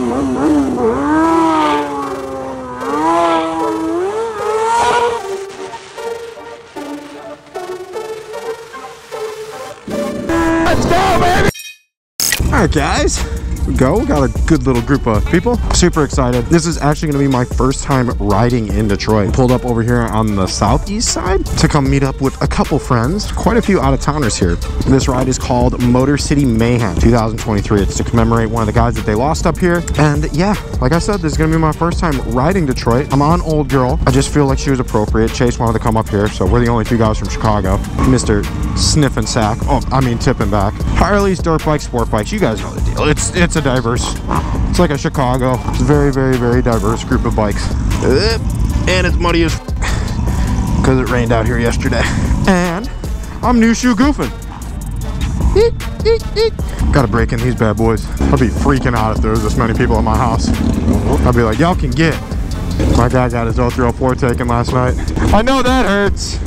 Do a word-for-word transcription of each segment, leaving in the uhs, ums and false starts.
Let's go, baby! Alright, guys. We go. We got a good little group of people. Super excited. This is actually going to be my first time riding in Detroit. Pulled up over here on the southeast side to come meet up with a couple friends. Quite a few out-of-towners here. This ride is called Motor City Mayhem two thousand twenty-three. It's to commemorate one of the guys that they lost up here. And yeah, like I said, this is going to be my first time riding Detroit. I'm on Old Girl. I just feel like she was appropriate. Chase wanted to come up here, so we're the only two guys from Chicago. Mister Sniff and Sack. Oh, I mean Tip and Back. Harley's, dirt bikes, sport bikes. You guys know the deal. It's, it's It's a diverse, it's like a Chicago. It's a very, very, very diverse group of bikes. And it's muddy as because it rained out here yesterday. And I'm new shoe goofing. Eek, eek, eek. Gotta break in these bad boys. I'd be freaking out if there was this many people at my house. I'd be like, y'all can get. My guy got his oh three oh four taken last night. I know that hurts.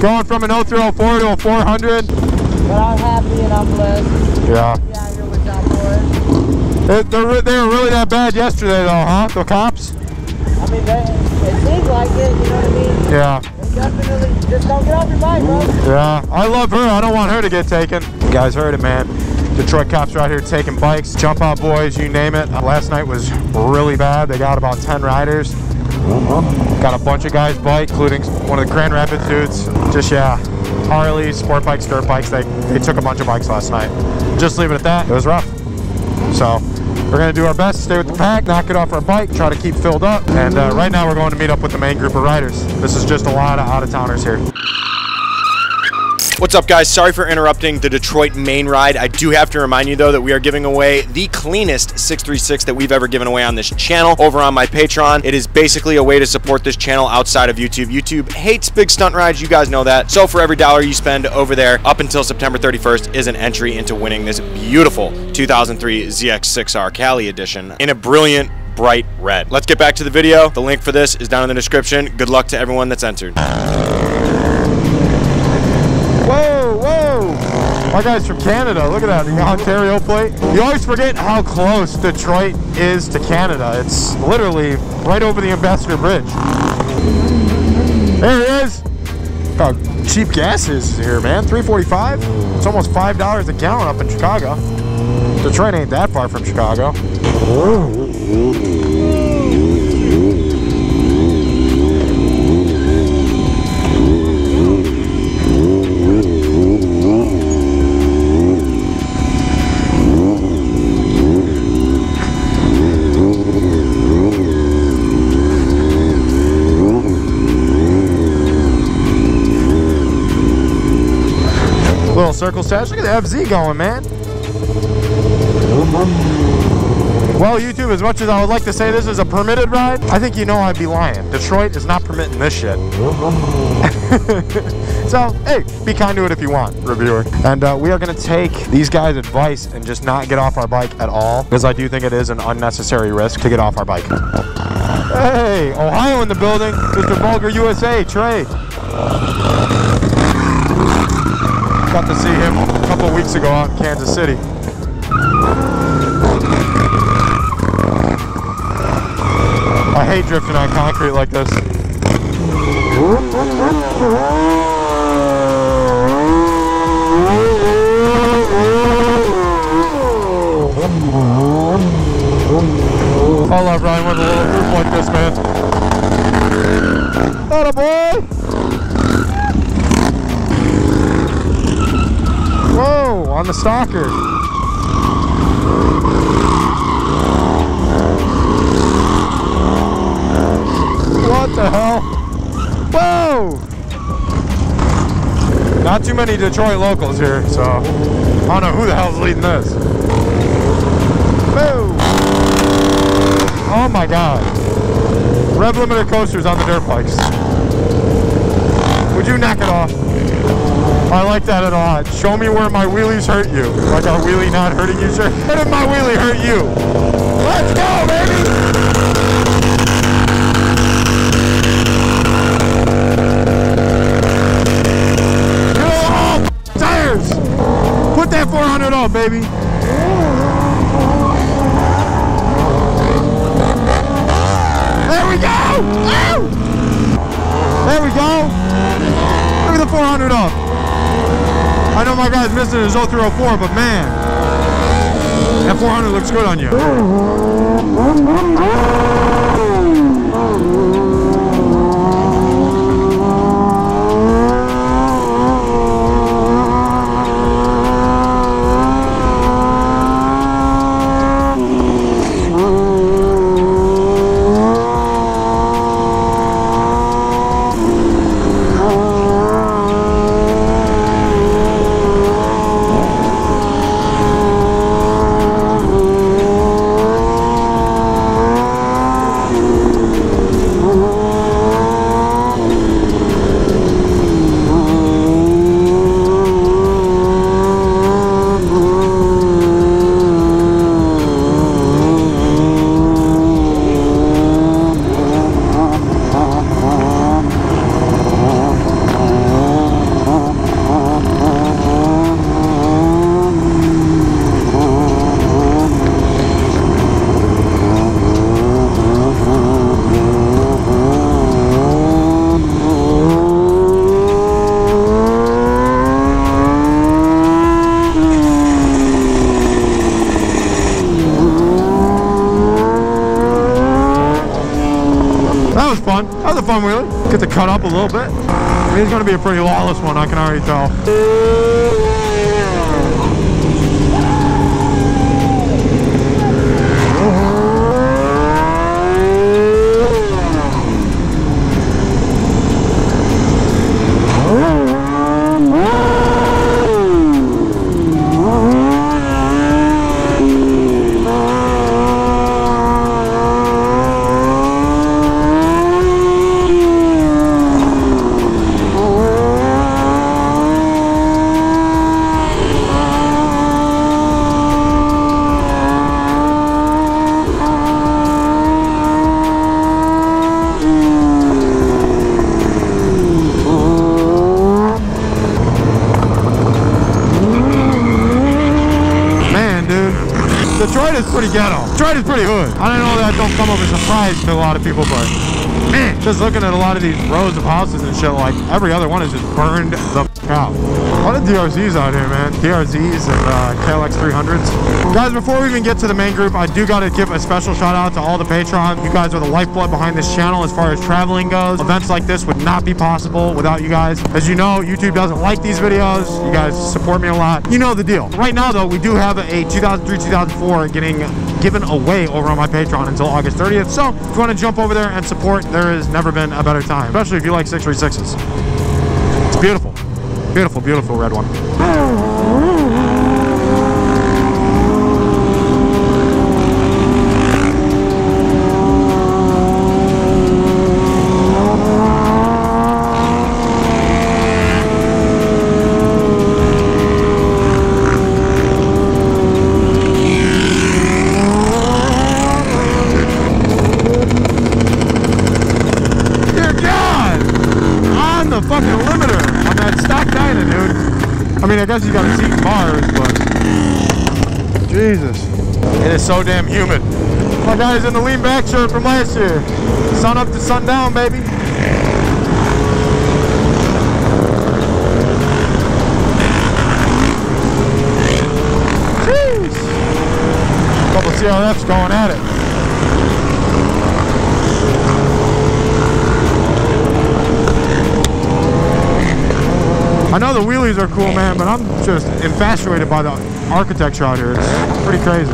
Going from an oh three oh four to a four hundred. But I'm happy and I'm blessed. Yeah. Yeah, you're with God for it. It, they were really that bad yesterday though, huh? The cops? I mean, they, it seems like it, you know what I mean? Yeah. They definitely, just don't get off your bike, bro. Yeah, I love her. I don't want her to get taken. You guys heard it, man. Detroit cops are out here taking bikes, jump out boys, you name it. Last night was really bad. They got about ten riders. Got a bunch of guys' bike, including one of the Grand Rapids dudes. Just, yeah, Harleys, sport bikes, dirt bikes. They, they took a bunch of bikes last night. Just leave it at that. It was rough. So we're gonna do our best, stay with the pack, knock it off our bike, try to keep filled up. And uh, right now we're going to meet up with the main group of riders. This is just a lot of out-of-towners here. What's up, guys? Sorry for interrupting the Detroit main ride. I do have to remind you though that we are giving away the cleanest six three six that we've ever given away on this channel over on my Patreon. It is basically a way to support this channel outside of YouTube. YouTube hates big stunt rides, you guys know that. So for every dollar you spend over there up until September thirty-first is an entry into winning this beautiful two thousand three Z X six R Cali edition in a brilliant bright red. Let's get back to the video. The link for this is down in the description. Good luck to everyone that's entered. Whoa, whoa! My guy's from Canada. Look at that, the Ontario plate. You always forget how close Detroit is to Canada. It's literally right over the Ambassador Bridge. There he is! Oh, cheap gas is here, man. three forty-five. It's almost five dollars a gallon up in Chicago. Detroit ain't that far from Chicago. Little circle stash. Look at the F Z going, man. Well, YouTube, as much as I would like to say this is a permitted ride, I think you know I'd be lying. Detroit is not permitting this shit. So, hey, be kind to it if you want, reviewer. And uh, we are going to take these guys' advice and just not get off our bike at all, because I do think it is an unnecessary risk to get off our bike. Hey, Ohio in the building. Mister Vulgar U S A, Trey. Got to see him a couple weeks ago out in Kansas City. I hate drifting on concrete like this. I love riding with a little group like this, man. Attaboy! Whoa, on the stalker. What the hell? Whoa! Not too many Detroit locals here, so I don't know who the hell's leading this. Whoa! Oh my god. Rev limiter coasters on the dirt bikes. Would you knock it off? I like that a lot. Show me where my wheelies hurt you. Like our wheelie not hurting you, sir. And if my wheelie hurt you, let's go, baby! Get all tires! Put that four hundred off, baby! resistant is oh three oh four, but man, that four hundred looks good on you. Fun wheelie. Get to cut up a little bit. It's going to be a pretty lawless one, I can already tell. Detroit is pretty ghetto. Detroit is pretty hood. I don't know that don't come up as a surprise to a lot of people, but man, just looking at a lot of these rows of houses and shit, like every other one is just burned the f out. A lot of D R Zs out here, man. D R Zs and uh, K L X three hundreds. Guys, before we even get to the main group, I do gotta give a special shout out to all the Patrons. You guys are the lifeblood behind this channel as far as traveling goes. Events like this would not be possible without you guys. As you know, YouTube doesn't like these videos. You guys support me a lot. You know the deal. Right now though, we do have a two thousand three, two thousand four getting given away over on my Patreon until August thirtieth. So if you wanna jump over there and support, there has never been a better time, especially if you like six three sixes. It's beautiful. Beautiful, beautiful red one. I mean, I guess you gotta see cars, but Jesus, it is so damn humid. My guy's in the lean back shirt from last year. Sun up to sundown, baby. Jeez. Couple C R Fs going at it. I know the wheelies are cool, man, but I'm just infatuated by the architecture out here. It's pretty crazy.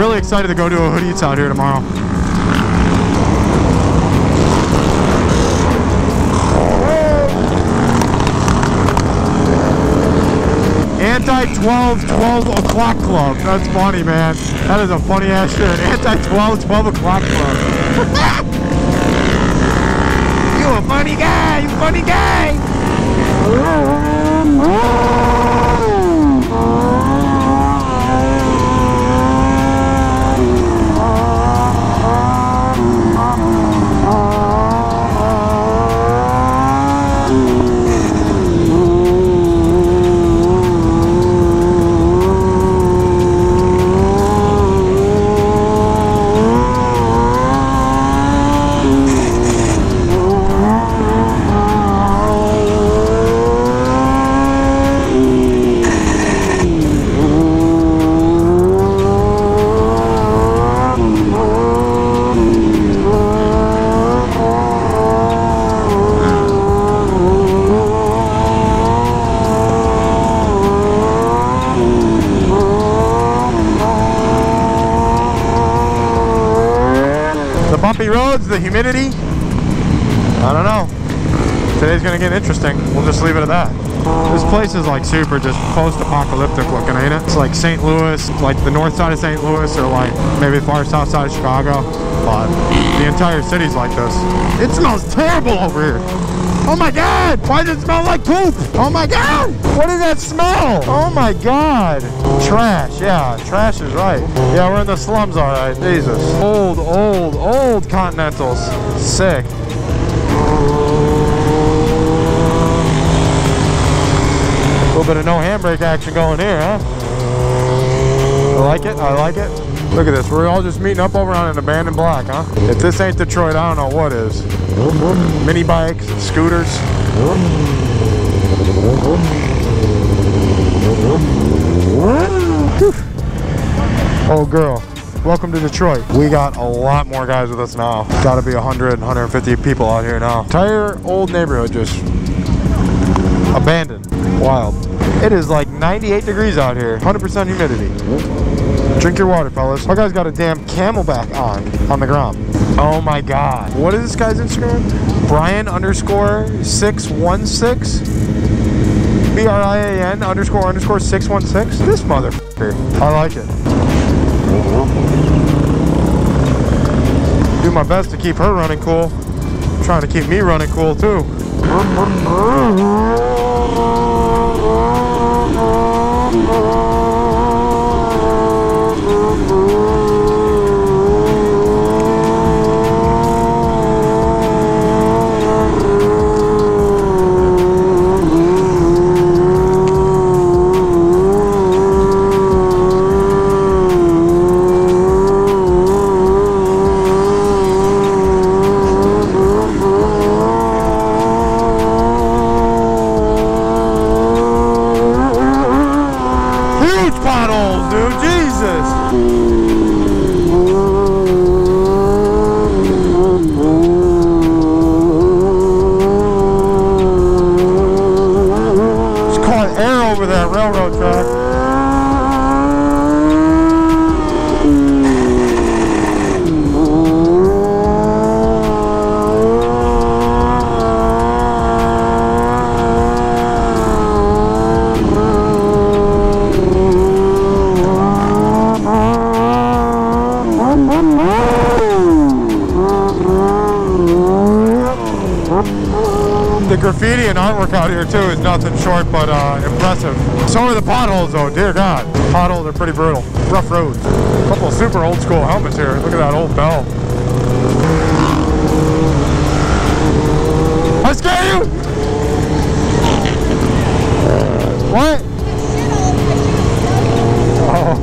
Really excited to go to a Hood Eats out here tomorrow. Anti twelve, twelve o'clock club. That's funny, man. That is a funny ass shit. Anti twelve, twelve o'clock club. You're a funny guy, you funny guy! bumpy roads, the humidity. I don't know. Today's gonna get interesting. We'll just leave it at that. This place is like super just post-apocalyptic looking, ain't it? It's like Saint Louis, like the north side of Saint Louis, or like maybe the far south side of Chicago. But the entire city's like this. It smells terrible over here. Oh my God! Why does it smell like poop? Oh my God! What is that smell? Oh my God! Trash, yeah, trash is right. Yeah, we're in the slums, all right. Jesus. Old, old, old Continentals. Sick. A little bit of no handbrake action going here, huh? I like it, I like it. Look at this, we're all just meeting up over on an abandoned block, huh? If this ain't Detroit, I don't know what is. Mini bikes, scooters. Oh girl, welcome to Detroit. We got a lot more guys with us now. Gotta be a hundred, a hundred fifty people out here now. Entire old neighborhood just abandoned. Wild. It is like ninety-eight degrees out here, one hundred percent humidity. Drink your water, fellas. My guy's got a damn camelback on, on the ground. Oh my God. What is this guy's Instagram? Brian underscore six one six. B R I A N underscore underscore six one six. This motherfucker. I like it. Do my best to keep her running cool. I'm trying to keep me running cool too. Graffiti and artwork out here too is nothing short but uh, impressive. So are the potholes though, dear God. Potholes are pretty brutal. Rough roads. A couple of super old school helmets here. Look at that old bell. I scare you? What? Oh.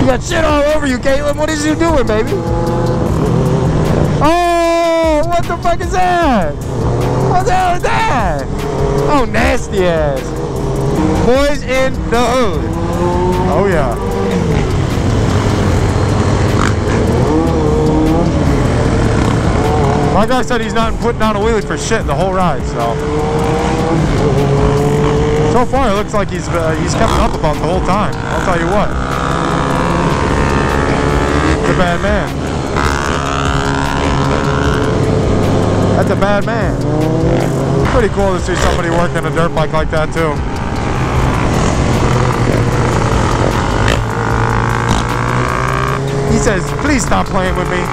You got shit all over you, Caitlin. What is you doing, baby? Oh! What the fuck is that? What the hell is that? Oh, nasty ass. Boys in the hood. Oh, yeah. My guy said he's not putting on a wheelie for shit the whole ride, so. So far, it looks like he's, uh, he's kept up about the whole time. I'll tell you what. He's a bad man. That's a bad man. Pretty cool to see somebody working a dirt bike like that too. He says, please stop playing with me.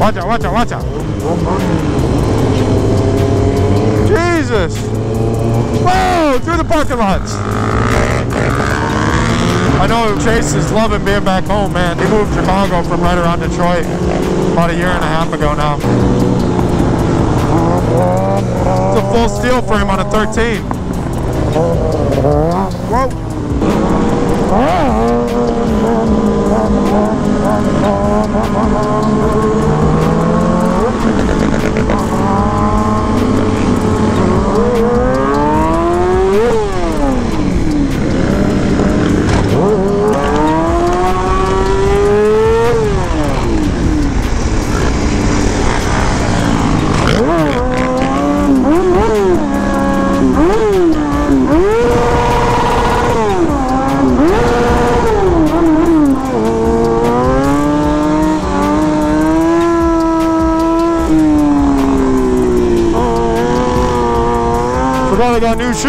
Watch out, watch out, watch out. Jesus! Whoa, through the parking lots. I know Chase is loving being back home, man. He moved to Chicago from right around Detroit about a year and a half ago now. It's a full steel frame on a thirteen. Whoa. brother got new shoes.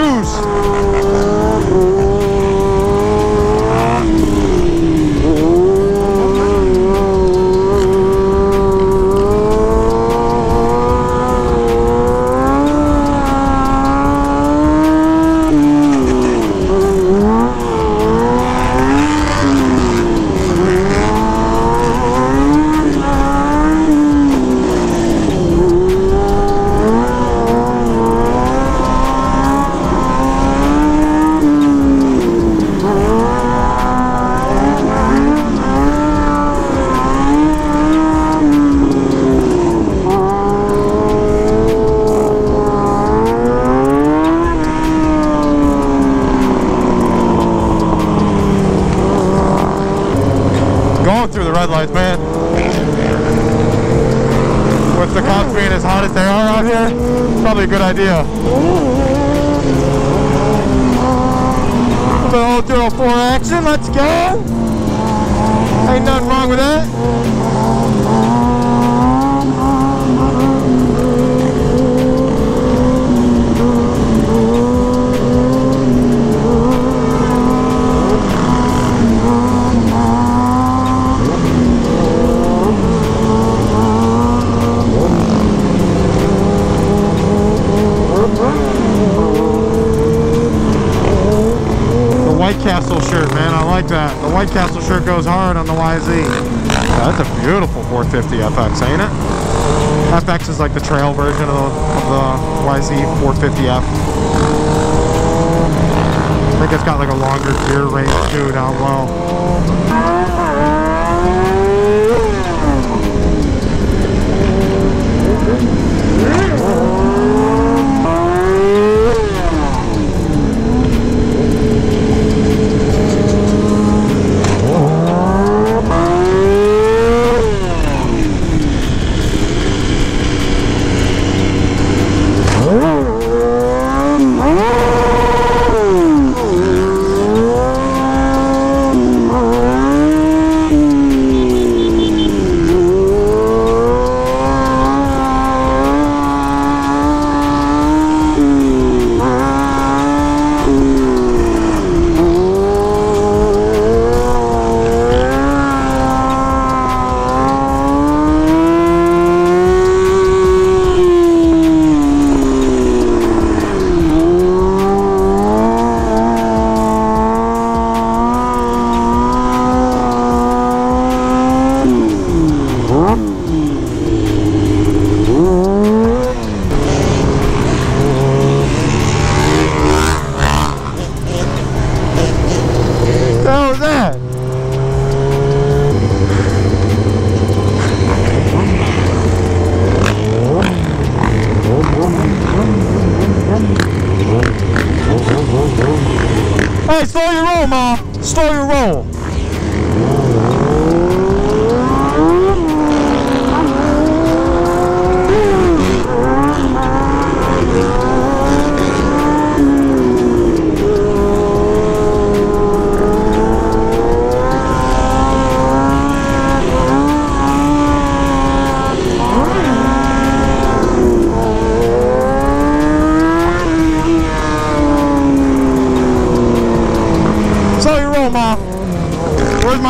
Probably a good idea. The old three oh four action, let's go. Ain't nothing wrong with that. Castle shirt, man, I like that. The White Castle shirt goes hard on the Y Z. Yeah, that's a beautiful four fifty F X, ain't it? F X is like the trail version of the, of the Y Z four fifty F. I think it's got like a longer gear range too down low.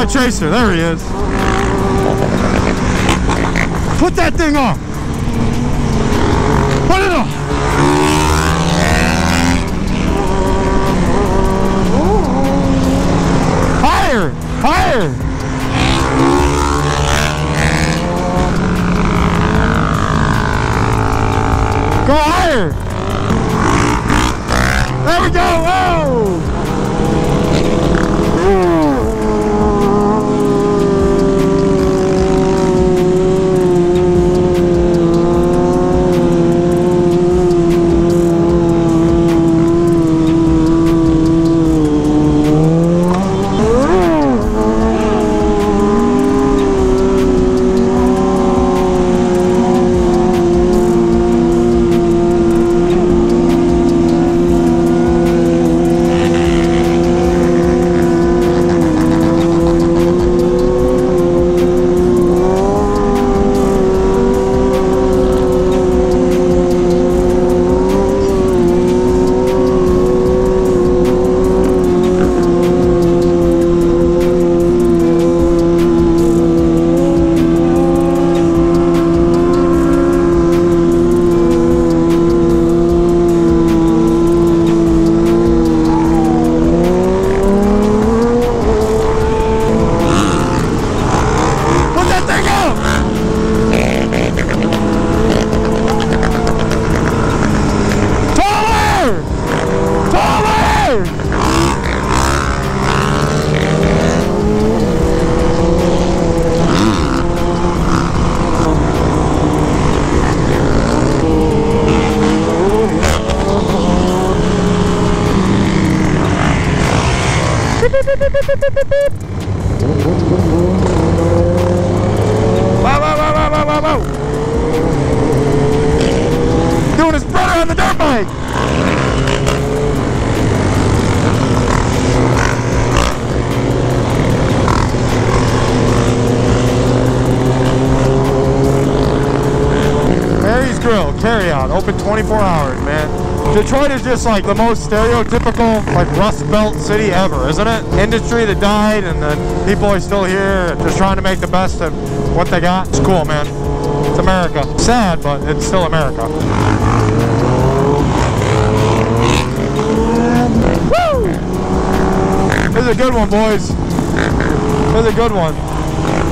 Chaser, there he is. Put that thing on. Put it on. Higher, higher. Go higher. There we go. Whoa. Wow, wow, wow, wow, wow, wow. Doing his brother on the dirt bike. Grill, carry out, open twenty-four hours, man. Detroit is just like the most stereotypical like Rust Belt city ever, isn't it? Industry that died and the people are still here just trying to make the best of what they got. It's cool, man. It's America. Sad, but it's still America. Woo! This is a good one, boys. This is a good one.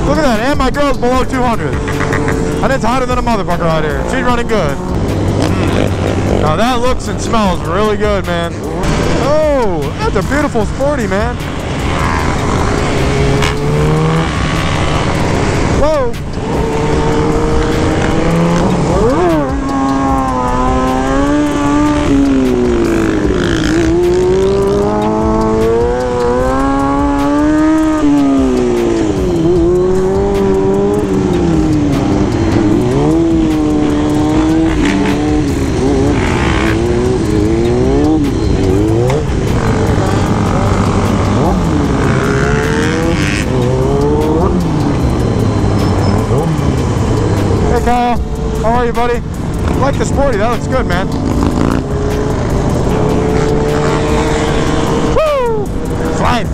Look at that, and my girl's below two hundred. And it's hotter than a motherfucker out here. She's running good. Now that looks and smells really good, man. Oh, that's a beautiful sporty, man. Whoa. Buddy, I like the sporty. That looks good, man. Woo! Flying.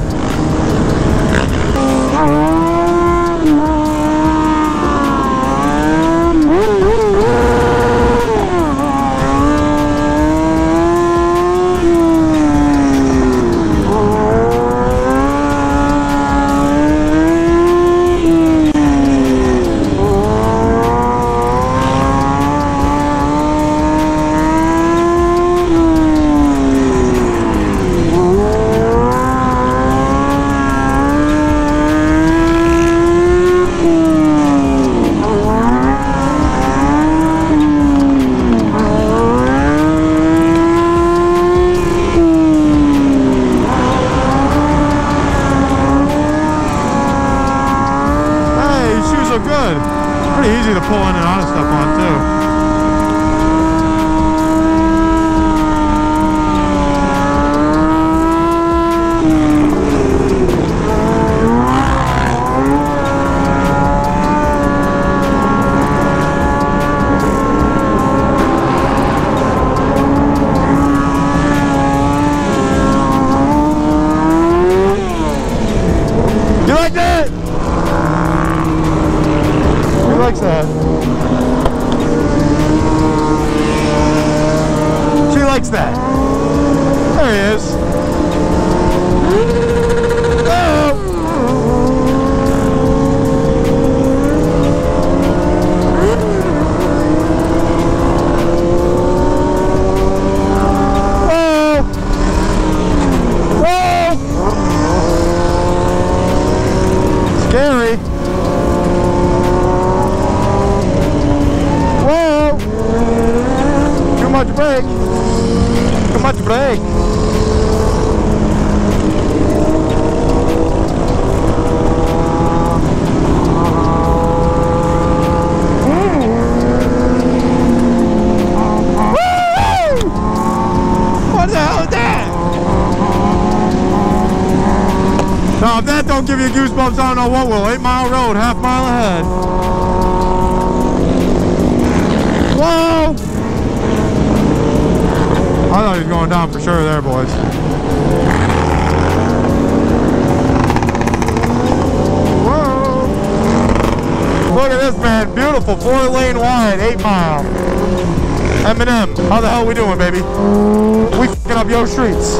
Don't give you goosebumps, I don't know what will. Eight Mile Road, half mile ahead. Whoa! I thought he was going down for sure there, boys. Whoa! Look at this, man. Beautiful four lane wide, Eight Mile. Eminem, how the hell we doing, baby? We f***ing up your streets.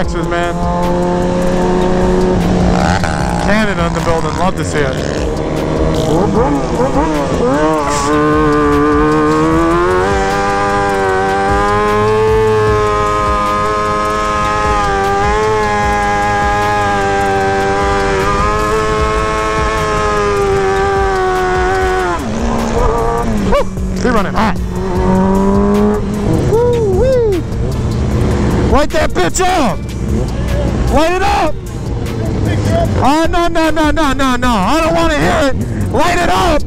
K L X's, man. Cannon on the building. Love to see it. They're running hot. Woo-wee. Light that bitch up. Light it up. Oh, no, no, no, no, no, no. I don't want to hear it. Light it up.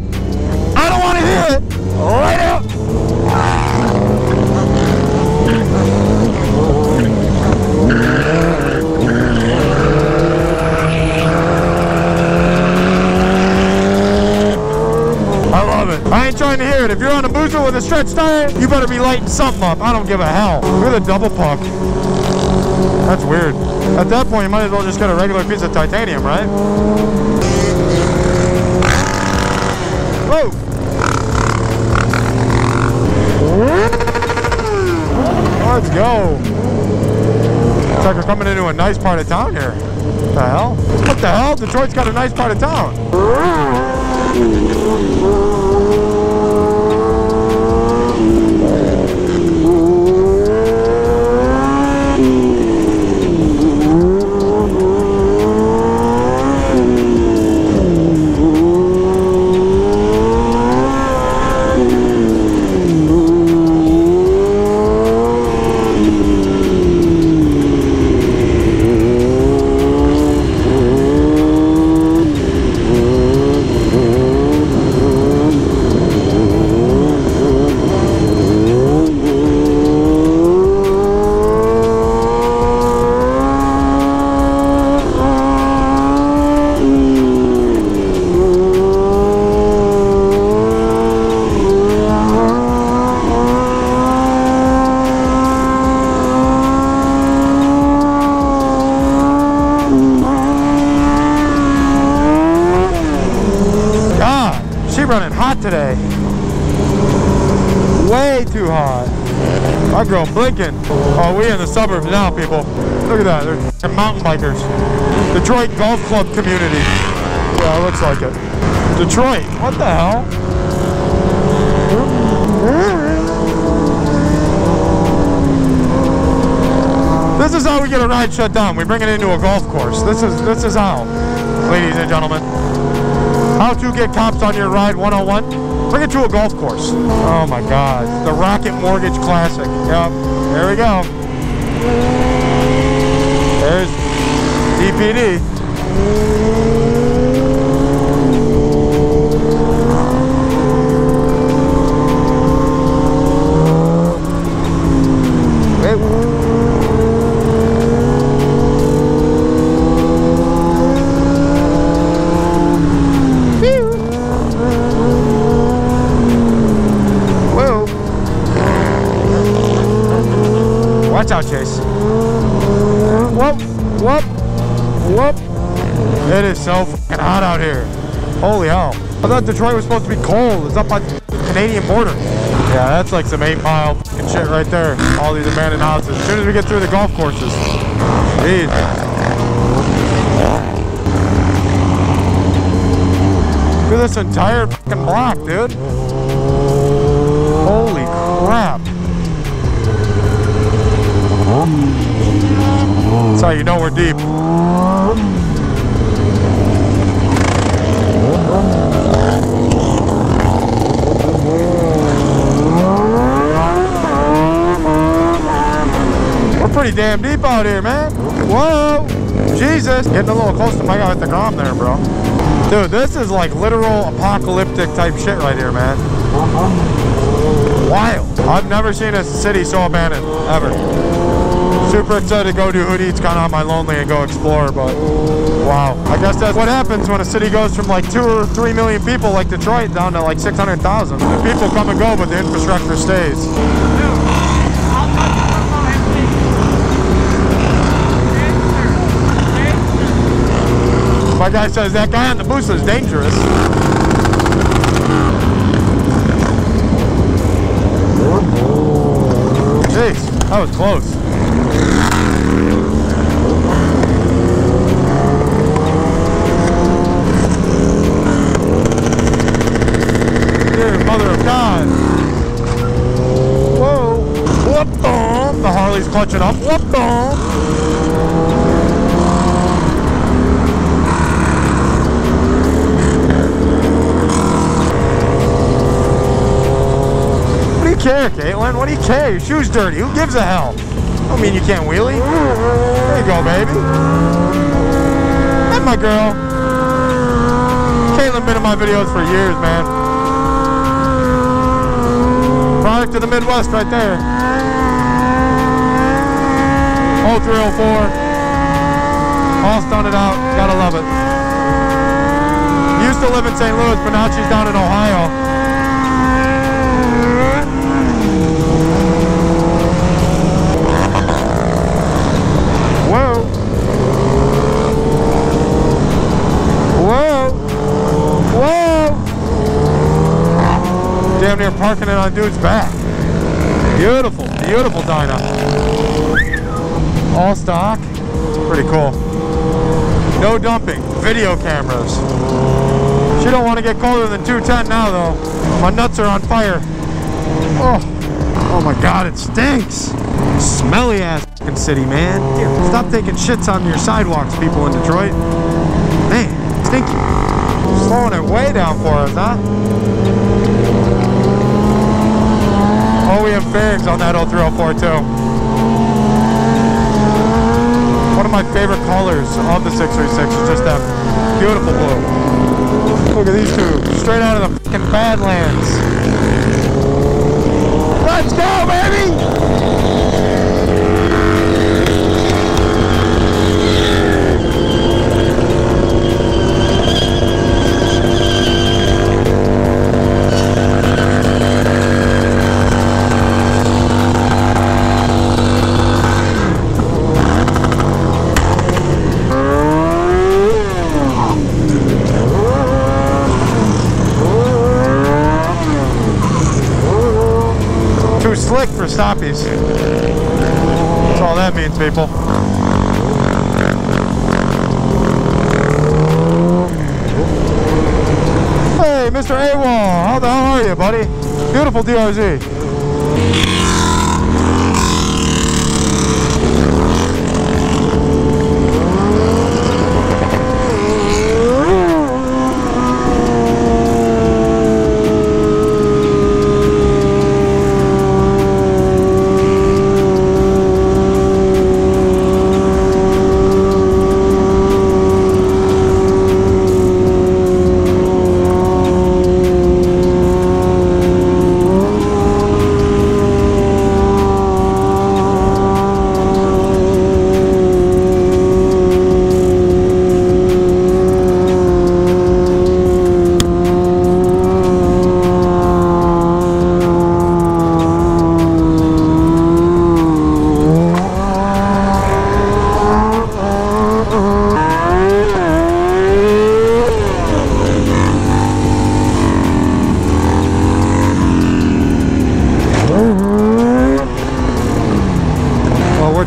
I don't want to hear it. Light it up. I ain't trying to hear it. If you're on a booster with a stretch tire, you better be lighting something up. I don't give a hell. Look at the double puck. That's weird. At that point, you might as well just get a regular piece of titanium, right? Whoa! Let's go. Looks like we're coming into a nice part of town here. What the hell? What the hell? Detroit's got a nice part of town. Today, way too hot. That girl blinking. Oh, we in the suburbs now, people. Look at that. They're mountain bikers. Detroit Golf Club community. Yeah, it looks like it. Detroit. What the hell? This is how we get a ride shut down. We bring it into a golf course. This is this is how, ladies and gentlemen. How to get cops on your ride one oh one? Bring it to a golf course. Oh my God. The Rocket Mortgage Classic. Yep. There we go. There's D P D. Wait. Watch out, Chase. Whoop, whoop, whoop. It is so f***ing hot out here. Holy hell. I thought Detroit was supposed to be cold. It's up on the Canadian border. Yeah, that's like some eight mile f***ing shit right there. All these abandoned houses. As soon as we get through the golf courses. Jeez. Look at this entire f***ing block, dude. Holy crap. That's how you know we're deep. We're pretty damn deep out here, man. Whoa! Jesus! Getting a little close to my guy at the ground there, bro. Dude, this is like literal apocalyptic type shit right here, man. Wild. I've never seen a city so abandoned, ever. Super excited to go do Hoodie's kind of on my lonely and go explore, but wow. I guess that's what happens when a city goes from like two or three million people like Detroit down to like six hundred thousand. The people come and go, but the infrastructure stays. My guy says that guy on the booster is dangerous. Jeez, that was close. What do you care, Caitlin? What do you care? Your shoe's dirty. Who gives a hell? I don't mean you can't wheelie. There you go, baby. That's my girl. Caitlin's been in my videos for years, man. Product of the Midwest right there. Oh, three oh four. All stunted out. Gotta love it. Used to live in Saint Louis, but now she's down in Ohio. Damn near parking it on dude's back. Beautiful, beautiful dyno. All stock. It's pretty cool. No dumping. Video cameras. She don't want to get colder than two ten now though. My nuts are on fire. Oh, oh my God, it stinks. Smelly ass fucking city, man. Damn, stop taking shits on your sidewalks, people in Detroit. Man, stinky. Slowing it way down for us, huh? Oh, we have fairings on that oh three oh four too. One of my favorite colors of the six thirty-six is just that beautiful blue. Look at these two, straight out of the fucking Badlands. Let's go, baby! Slick for stoppies. That's all that means, people. Hey, Mister AWOL, how the hell are you, buddy? Beautiful D R Z.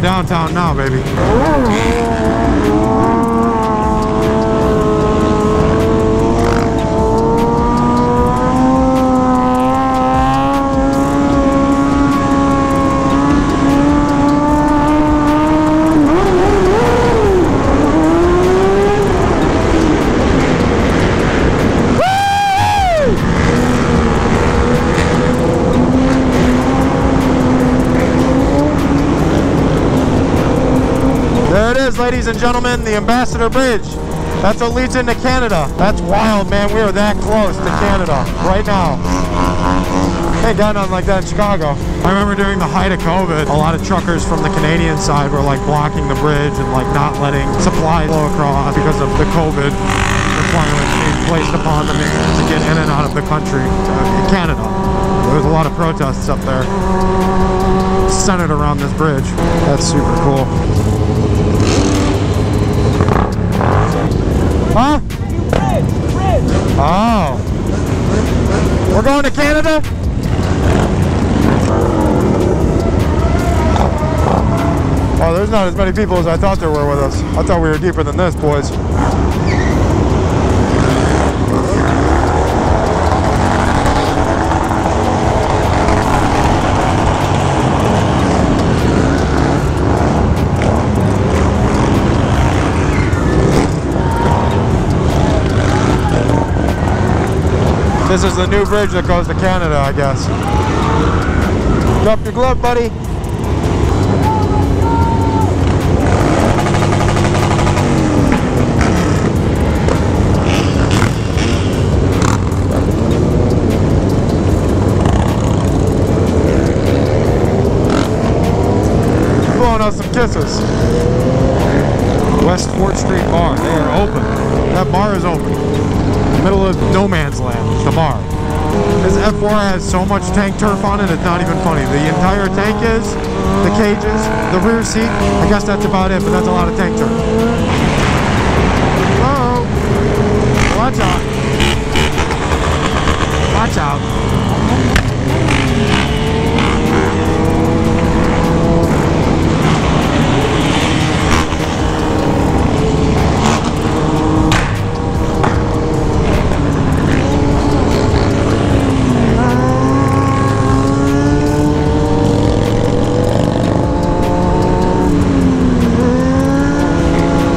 Downtown now, baby. Ladies and gentlemen, the Ambassador Bridge. That's what leads into Canada. That's wild, man. We are that close to Canada right now. Ain't done nothing like that in Chicago. I remember during the height of COVID, a lot of truckers from the Canadian side were like blocking the bridge and like not letting supplies flow across because of the COVID requirements being placed upon them to get in and out of the country to Canada. There was a lot of protests up there centered around this bridge. That's super cool. Huh? Oh. We're going to Canada? Oh, there's not as many people as I thought there were with us. I thought we were deeper than this, boys. This is the new bridge that goes to Canada, I guess. Drop your glove, buddy. Some kisses. West Fort Street Bar. They are open. That bar is open. Middle of no man's land. The bar. This F four has so much tank turf on it, it's not even funny. The entire tank is, the cages, the rear seat. I guess that's about it, but that's a lot of tank turf. Uh oh. Watch out. Watch out.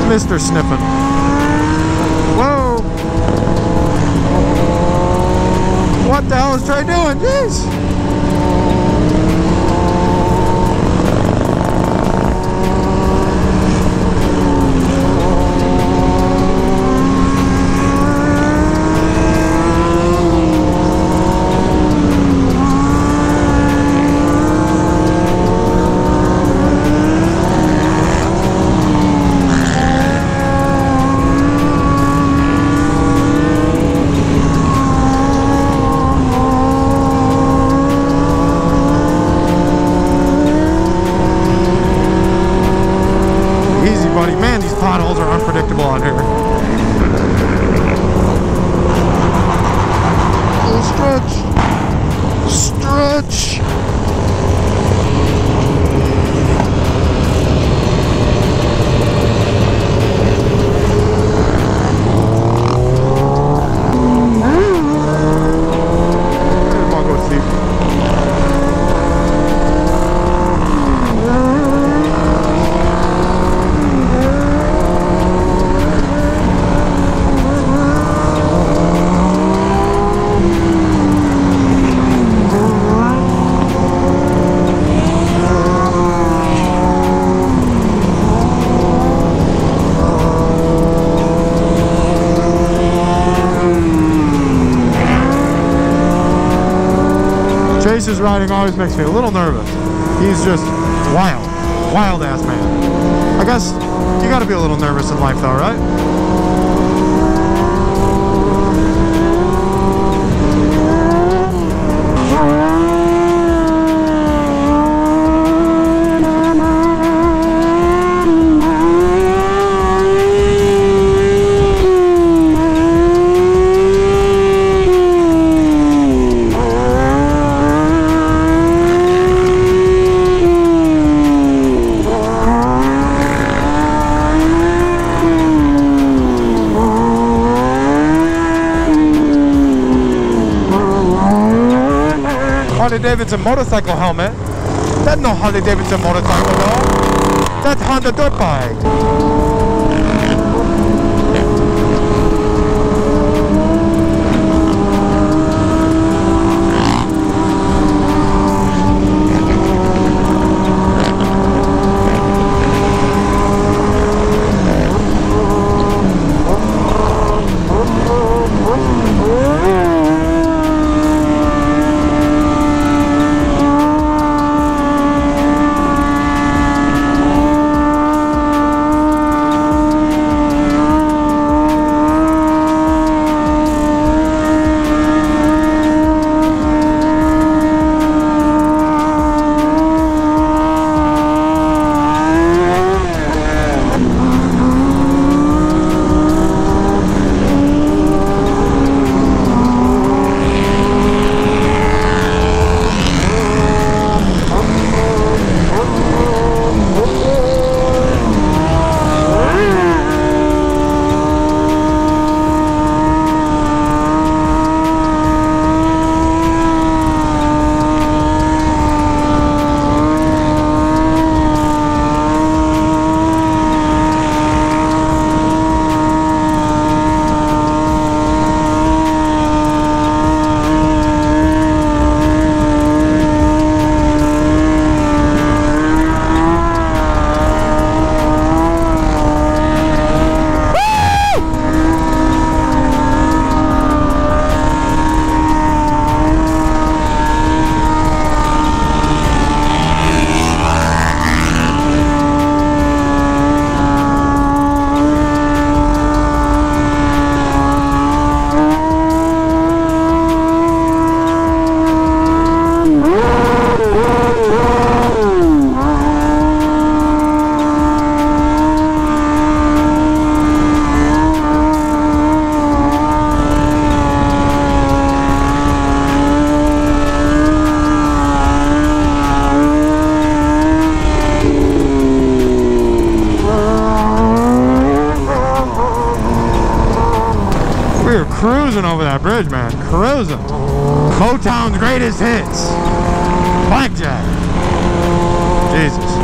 Mister Sniffin'. Whoa! What the hell is Trey doing? Jeez! His riding always makes me a little nervous. He's just wild, wild ass man. I guess you gotta be a little nervous in life though, right? Harley Davidson motorcycle helmet. That's no Harley Davidson motorcycle though. That's Honda dirt bike. cruising over that bridge, man. Cruising. Motown's greatest hits. Blackjack. Jesus.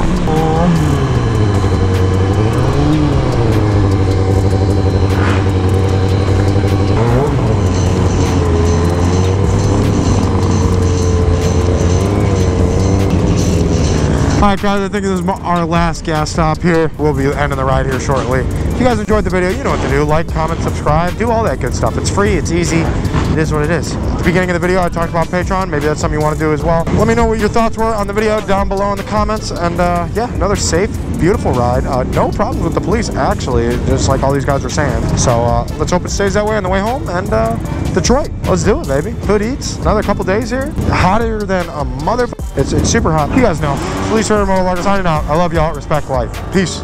Alright guys, I think this is our last gas stop here. We'll be ending the ride here shortly. If you guys enjoyed the video, you know what to do. Like, comment, subscribe, do all that good stuff. It's free, it's easy, it is what it is. At the beginning of the video, I talked about Patreon. Maybe that's something you want to do as well. Let me know what your thoughts were on the video down below in the comments. And uh, yeah, another safe, beautiful ride. Uh, no problems with the police, actually, just like all these guys were saying. So uh, let's hope it stays that way on the way home. And uh, Detroit, let's do it, baby. Food eats, another couple days here. Hotter than a mother... It's, it's super hot. You guys know. Police Herder Motorlogger signing out. I love y'all. Respect life. Peace.